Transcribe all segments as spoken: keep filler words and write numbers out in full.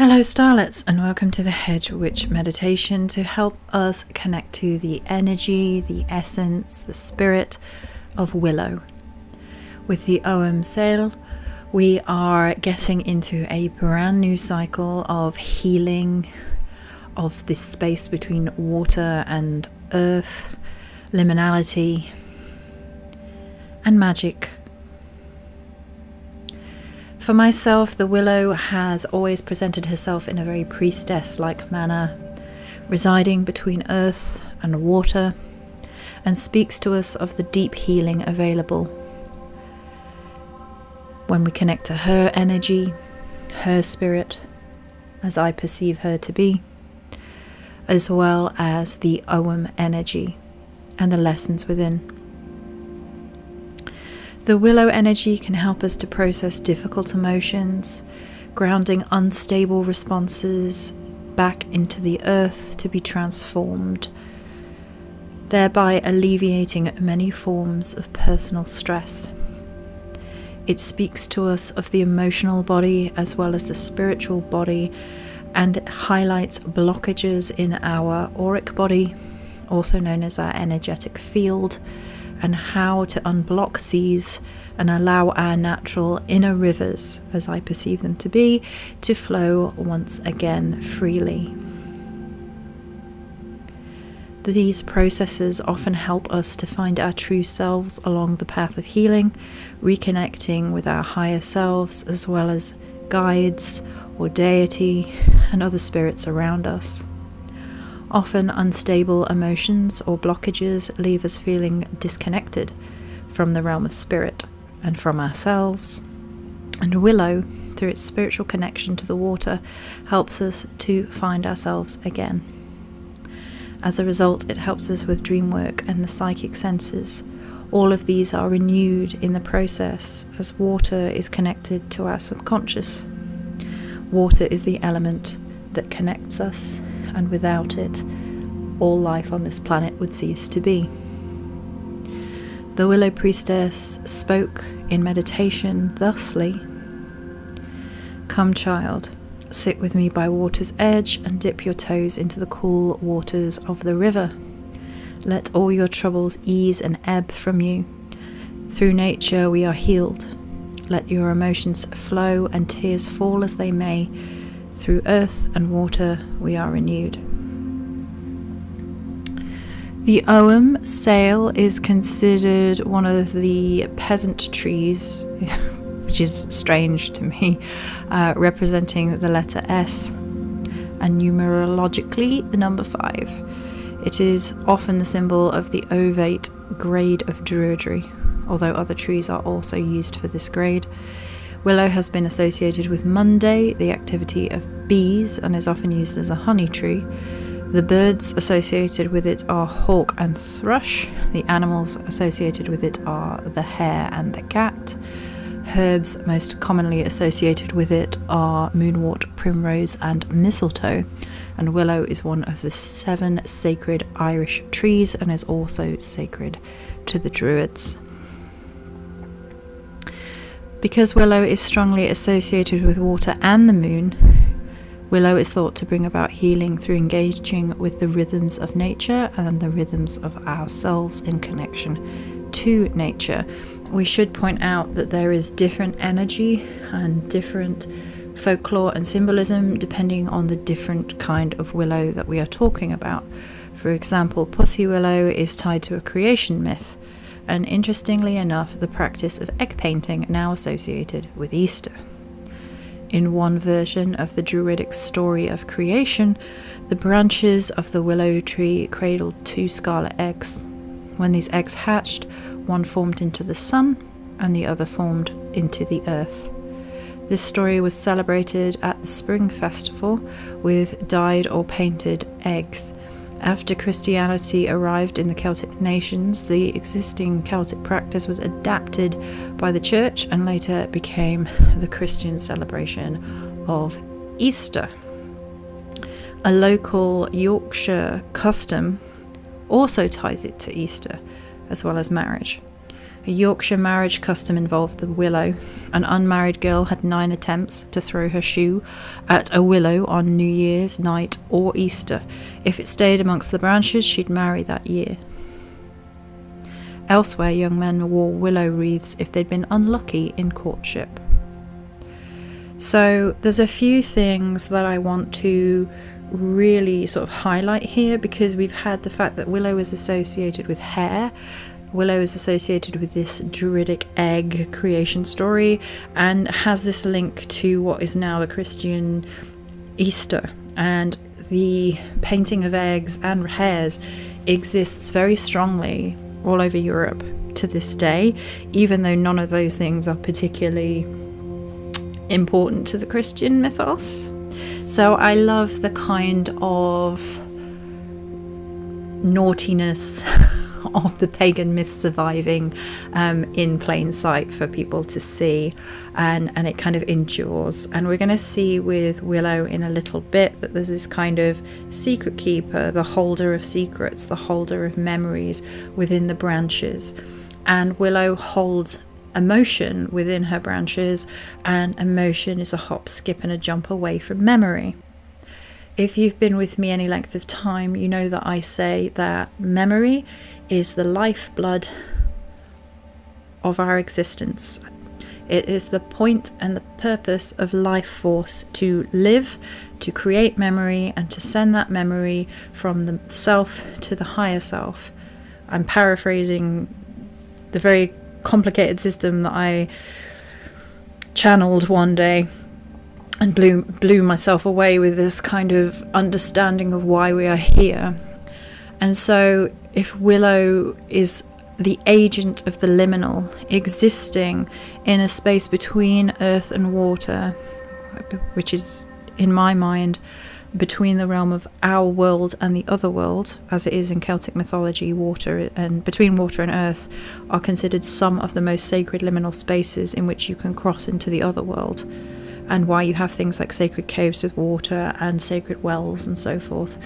Hello starlets, and welcome to the Hedge Witch meditation to help us connect to the energy, the essence, the spirit of Willow. With the Ogham Saille, we are getting into a brand new cycle of healing of this space between water and earth, liminality and magic. For myself, the Willow has always presented herself in a very priestess-like manner, residing between earth and water, and speaks to us of the deep healing available when we connect to her energy, her spirit, as I perceive her to be, as well as the Ogham energy and the lessons within. The Willow energy can help us to process difficult emotions, grounding unstable responses back into the earth to be transformed, thereby alleviating many forms of personal stress. It speaks to us of the emotional body as well as the spiritual body, and it highlights blockages in our auric body, also known as our energetic field, and how to unblock these and allow our natural inner rivers, as I perceive them to be, to flow once again freely. These processes often help us to find our true selves along the path of healing, reconnecting with our higher selves as well as guides or deity and other spirits around us. Often unstable emotions or blockages leave us feeling disconnected from the realm of spirit and from ourselves. And Willow, through its spiritual connection to the water, helps us to find ourselves again. As a result, it helps us with dream work and the psychic senses. All of these are renewed in the process, as water is connected to our subconscious. Water is the element that connects us, and without it, all life on this planet would cease to be. The Willow Priestess spoke in meditation thusly: "Come, child, sit with me by water's edge and dip your toes into the cool waters of the river. Let all your troubles ease and ebb from you. Through nature we are healed. Let your emotions flow and tears fall as they may. Through earth and water we are renewed." The Ogham Saille is considered one of the peasant trees, which is strange to me, uh, representing the letter S, and numerologically the number five. It is often the symbol of the ovate grade of Druidry, although other trees are also used for this grade. Willow has been associated with Monday, the activity of bees, and is often used as a honey tree. The birds associated with it are hawk and thrush. The animals associated with it are the hare and the cat. Herbs most commonly associated with it are moonwort, primrose and mistletoe, and willow is one of the seven sacred Irish trees and is also sacred to the Druids. Because willow is strongly associated with water and the moon, willow is thought to bring about healing through engaging with the rhythms of nature and the rhythms of ourselves in connection to nature. We should point out that there is different energy and different folklore and symbolism depending on the different kind of willow that we are talking about. For example, pussy willow is tied to a creation myth, and interestingly enough, the practice of egg painting now associated with Easter. In one version of the Druidic story of creation, the branches of the willow tree cradled two scarlet eggs. When these eggs hatched, one formed into the sun and the other formed into the earth. This story was celebrated at the Spring Festival with dyed or painted eggs. After Christianity arrived in the Celtic nations, the existing Celtic practice was adapted by the church and later became the Christian celebration of Easter. A local Yorkshire custom also ties it to Easter, as well as marriage. A Yorkshire marriage custom involved the willow. An unmarried girl had nine attempts to throw her shoe at a willow on New Year's night or Easter. If it stayed amongst the branches, she'd marry that year. Elsewhere, young men wore willow wreaths if they'd been unlucky in courtship. So there's a few things that I want to really sort of highlight here, because we've had the fact that willow is associated with hair. Willow is associated with this Druidic egg creation story and has this link to what is now the Christian Easter, and the painting of eggs and hairs exists very strongly all over Europe to this day, even though none of those things are particularly important to the Christian mythos. So I love the kind of naughtiness of the pagan myth surviving um, in plain sight for people to see, and, and it kind of endures. And we're going to see with Willow in a little bit that there's this kind of secret keeper, the holder of secrets, the holder of memories within the branches. And Willow holds emotion within her branches, and emotion is a hop, skip and a jump away from memory. If you've been with me any length of time, you know that I say that memory is the lifeblood of our existence. It is the point and the purpose of life force to live, to create memory, and to send that memory from the self to the higher self. I'm paraphrasing the very complicated system that I channeled one day and blew, blew myself away with this kind of understanding of why we are here. And so if Willow is the agent of the liminal, existing in a space between earth and water, which is in my mind between the realm of our world and the other world, as it is in Celtic mythology, water and between water and earth are considered some of the most sacred liminal spaces in which you can cross into the other world, and why you have things like sacred caves with water and sacred wells and so forth,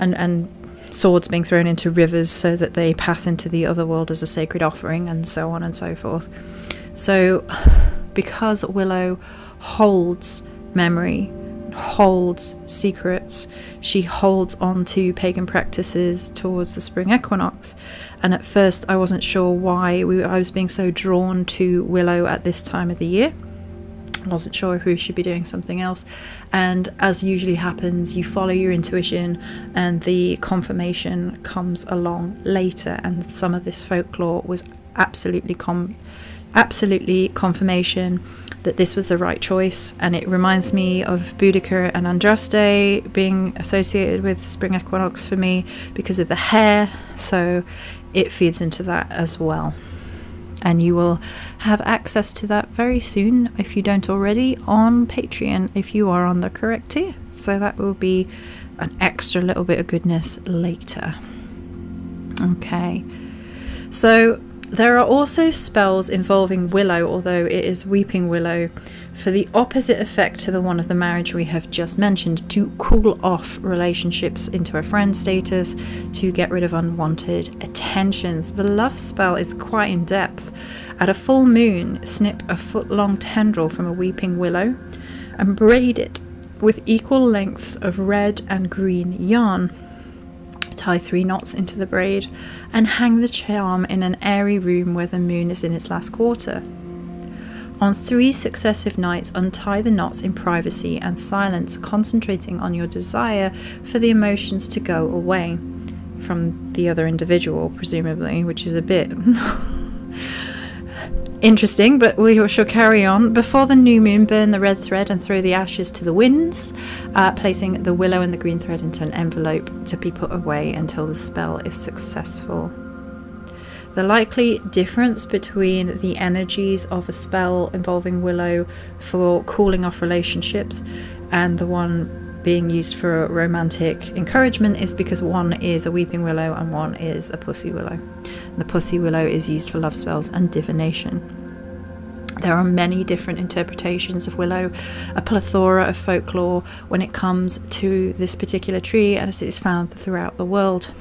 and and swords being thrown into rivers so that they pass into the other world as a sacred offering, and so on and so forth. So because Willow holds memory, holds secrets, she holds on to pagan practices towards the spring equinox. And at first I wasn't sure why we, I was being so drawn to Willow at this time of the year. I wasn't sure if we should be doing something else, and as usually happens, you follow your intuition and the confirmation comes along later. And some of this folklore was absolutely com absolutely confirmation that this was the right choice. And it reminds me of Boudicca and Andraste being associated with spring equinox for me because of the hair, so it feeds into that as well. And you will have access to that very soon, if you don't already, on Patreon if you are on the correct tier. So that will be an extra little bit of goodness later. Okay, so there are also spells involving willow, although it is weeping willow, for the opposite effect to the one of the marriage we have just mentioned, to cool off relationships into a friend status, to get rid of unwanted attentions. The love spell is quite in depth. At a full moon, snip a foot-long tendril from a weeping willow and braid it with equal lengths of red and green yarn. Tie three knots into the braid and hang the charm in an airy room where the moon is in its last quarter. On three successive nights, untie the knots in privacy and silence, concentrating on your desire for the emotions to go away from the other individual, presumably, which is a bit interesting, but we shall carry on. Before the new moon, burn the red thread and throw the ashes to the winds, uh, placing the willow and the green thread into an envelope to be put away until the spell is successful. The likely difference between the energies of a spell involving willow for cooling off relationships and the one being used for romantic encouragement is because one is a weeping willow and one is a pussy willow. The pussy willow is used for love spells and divination. There are many different interpretations of willow, a plethora of folklore when it comes to this particular tree, as it is found throughout the world.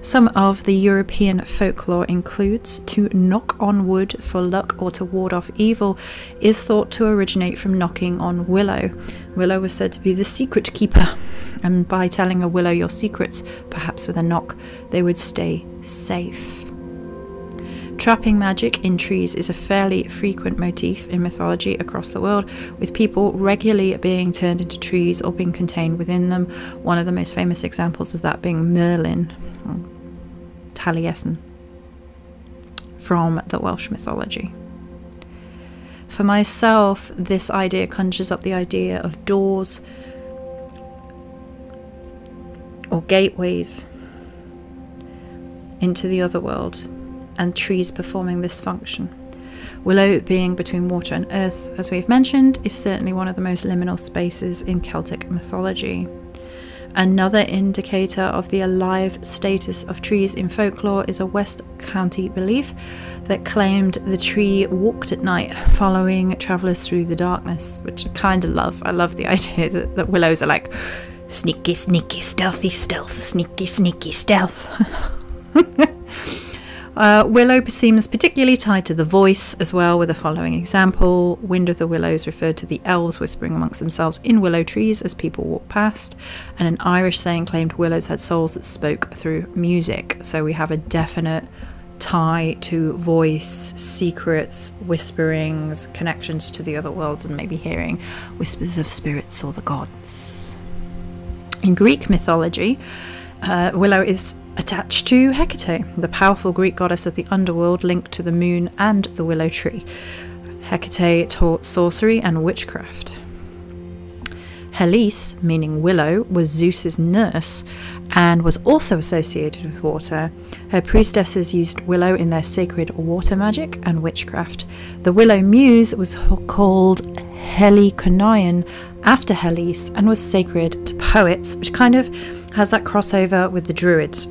Some of the European folklore includes to knock on wood for luck or to ward off evil is thought to originate from knocking on willow. Willow was said to be the secret keeper, and by telling a willow your secrets, perhaps with a knock, they would stay safe. Trapping magic in trees is a fairly frequent motif in mythology across the world, with people regularly being turned into trees or being contained within them, one of the most famous examples of that being Merlin, or Taliesin, from the Welsh mythology. For myself, this idea conjures up the idea of doors or gateways into the other world, and trees performing this function. Willow, being between water and earth, as we've mentioned, is certainly one of the most liminal spaces in Celtic mythology. Another indicator of the alive status of trees in folklore is a West County belief that claimed the tree walked at night, following travellers through the darkness, which I kind of love. I love the idea that, that willows are like, sneaky, sneaky, stealthy, stealth, sneaky, sneaky, stealth. Uh, willow seems particularly tied to the voice as well, with the following example. Wind of the Willows referred to the elves whispering amongst themselves in willow trees as people walked past, and an Irish saying claimed willows had souls that spoke through music. So we have a definite tie to voice, secrets, whisperings, connections to the other worlds, and maybe hearing whispers of spirits or the gods. In Greek mythology, uh, willow is attached to Hecate, the powerful Greek goddess of the underworld, linked to the moon and the willow tree. Hecate taught sorcery and witchcraft. Helice, meaning willow, was Zeus's nurse and was also associated with water. Her priestesses used willow in their sacred water magic and witchcraft. The willow muse was called Heliconion after Helice and was sacred to poets, which kind of has that crossover with the Druids,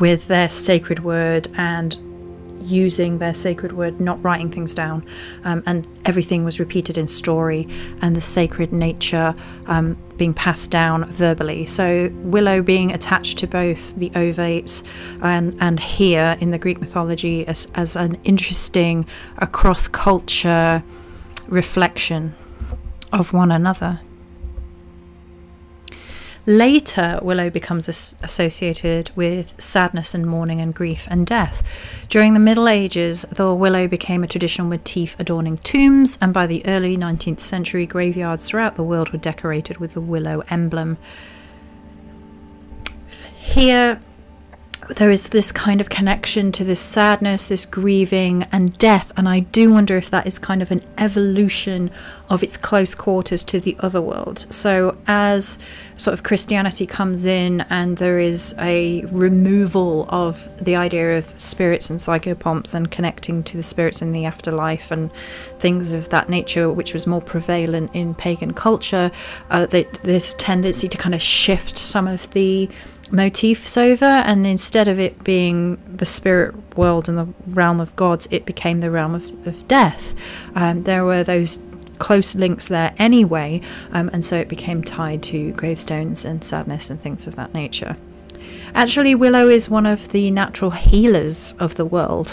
with their sacred word and using their sacred word, not writing things down, um, and everything was repeated in story, and the sacred nature um, being passed down verbally. So willow being attached to both the ovates and, and here in the Greek mythology as, as an interesting across-culture reflection of one another. Later, willow becomes as associated with sadness and mourning and grief and death. During the Middle Ages, the willow became a traditional motif adorning tombs, and by the early nineteenth century, graveyards throughout the world were decorated with the willow emblem. Here, there is this kind of connection to this sadness, this grieving and death, and I do wonder if that is kind of an evolution of its close quarters to the other world. So as sort of Christianity comes in and there is a removal of the idea of spirits and psychopomps and connecting to the spirits in the afterlife and things of that nature, which was more prevalent in pagan culture, uh, there's a tendency to kind of shift some of the motifs over, and instead of it being the spirit world and the realm of gods, it became the realm of, of death. Um, there were those close links there anyway, um, and so it became tied to gravestones and sadness and things of that nature. Actually, willow is one of the natural healers of the world,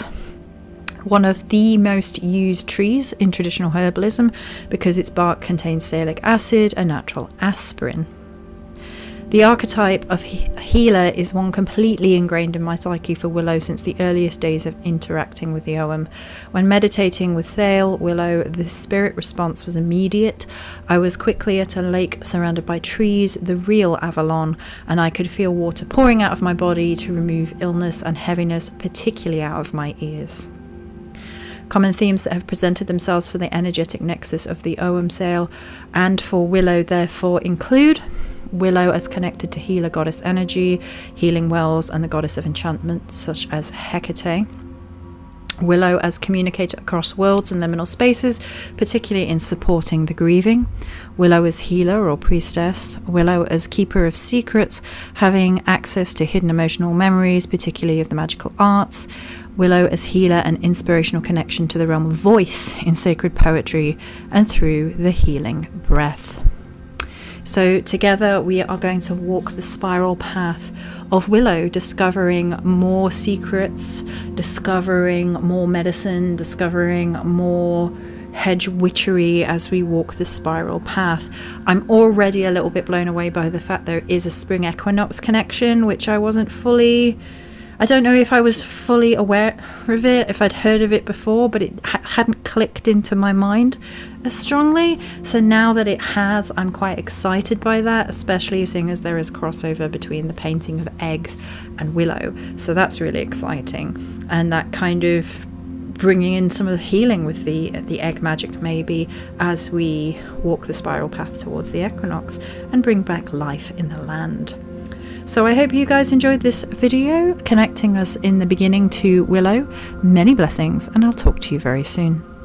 one of the most used trees in traditional herbalism because its bark contains salicylic acid, a natural aspirin. The archetype of healer is one completely ingrained in my psyche for willow since the earliest days of interacting with the Ogham. When meditating with Saille willow, the spirit response was immediate. I was quickly at a lake surrounded by trees, the real Avalon, and I could feel water pouring out of my body to remove illness and heaviness, particularly out of my ears. Common themes that have presented themselves for the energetic nexus of the Ogham Saille and for willow therefore include willow as connected to healer goddess energy, healing wells, and the goddess of enchantment such as Hecate. Willow as communicator across worlds and liminal spaces, particularly in supporting the grieving. Willow as healer or priestess. Willow as keeper of secrets, having access to hidden emotional memories, particularly of the magical arts. Willow as healer and inspirational connection to the realm of voice in sacred poetry and through the healing breath. So together we are going to walk the spiral path of Willow, discovering more secrets, discovering more medicine, discovering more hedge witchery as we walk the spiral path. I'm already a little bit blown away by the fact there is a spring equinox connection, which I wasn't fully... I don't know if I was fully aware of it, if I'd heard of it before, but it ha hadn't clicked into my mind as strongly. So now that it has, I'm quite excited by that, especially seeing as there is crossover between the painting of eggs and Willow. So that's really exciting. And that kind of bringing in some of the healing with the the egg magic, maybe, as we walk the spiral path towards the equinox and bring back life in the land. So I hope you guys enjoyed this video, connecting us in the beginning to Willow. Many blessings, and I'll talk to you very soon.